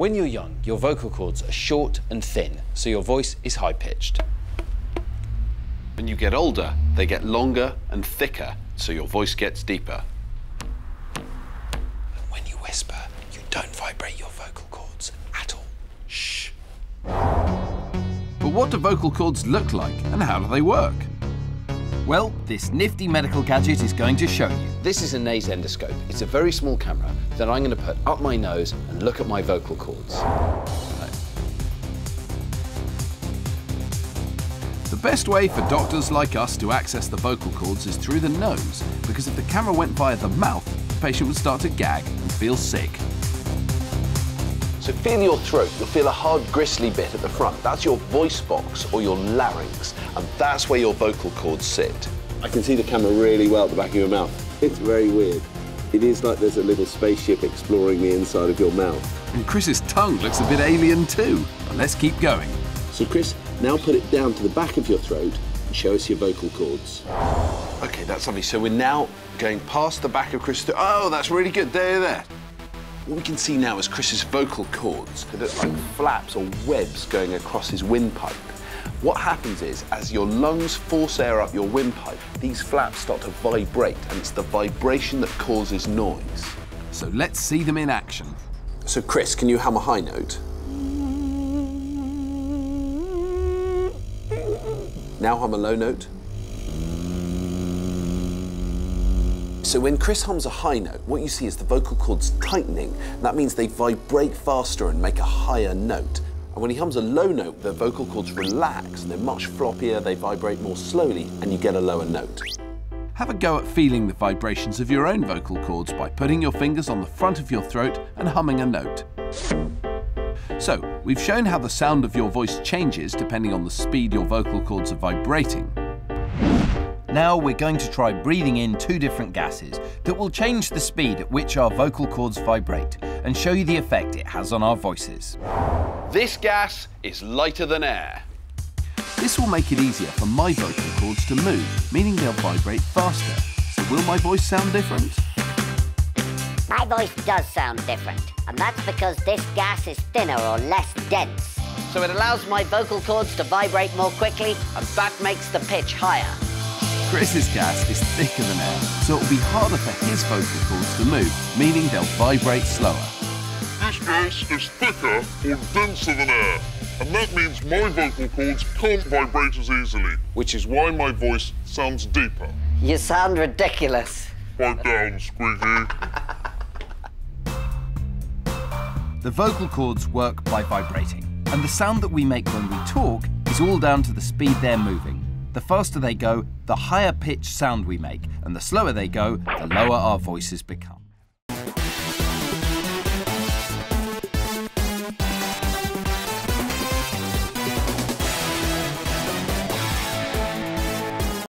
When you're young, your vocal cords are short and thin, so your voice is high-pitched. When you get older, they get longer and thicker, so your voice gets deeper. And when you whisper, you don't vibrate your vocal cords at all. Shh. But what do vocal cords look like, and how do they work? Well, this nifty medical gadget is going to show you. This is a nase endoscope. It's a very small camera that I'm going to put up my nose and look at my vocal cords. The best way for doctors like us to access the vocal cords is through the nose, because if the camera went via the mouth, the patient would start to gag and feel sick. So feel your throat, you'll feel a hard gristly bit at the front. That's your voice box or your larynx, and that's where your vocal cords sit. I can see the camera really well at the back of your mouth. It's very weird. It is like there's a little spaceship exploring the inside of your mouth. And Chris's tongue looks a bit alien too, but let's keep going. So Chris, now put it down to the back of your throat and show us your vocal cords. Okay, that's lovely. So we're now going past the back of Chris. Oh, that's really good, there. What we can see now is Chris's vocal cords. They look like flaps or webs going across his windpipe. What happens is, as your lungs force air up your windpipe, these flaps start to vibrate, and it's the vibration that causes noise. So let's see them in action. So Chris, can you hum a high note? Now hum a low note. So when Chris hums a high note, what you see is the vocal cords tightening. That means they vibrate faster and make a higher note. And when he hums a low note, the vocal cords relax, and they're much floppier, they vibrate more slowly, and you get a lower note. Have a go at feeling the vibrations of your own vocal cords by putting your fingers on the front of your throat and humming a note. So, we've shown how the sound of your voice changes depending on the speed your vocal cords are vibrating. Now we're going to try breathing in two different gases that will change the speed at which our vocal cords vibrate and show you the effect it has on our voices. This gas is lighter than air. This will make it easier for my vocal cords to move, meaning they'll vibrate faster. So will my voice sound different? My voice does sound different, and that's because this gas is thinner or less dense. So it allows my vocal cords to vibrate more quickly, and that makes the pitch higher. Chris's gas is thicker than air, so it'll be harder for his vocal cords to move, meaning they'll vibrate slower. This gas is thicker or denser than air, and that means my vocal cords can't vibrate as easily, which is why my voice sounds deeper. You sound ridiculous. Pipe down, Squeaky. The vocal cords work by vibrating, and the sound that we make when we talk is all down to the speed they're moving. The faster they go, the higher pitch sound we make, and the slower they go, the lower our voices become.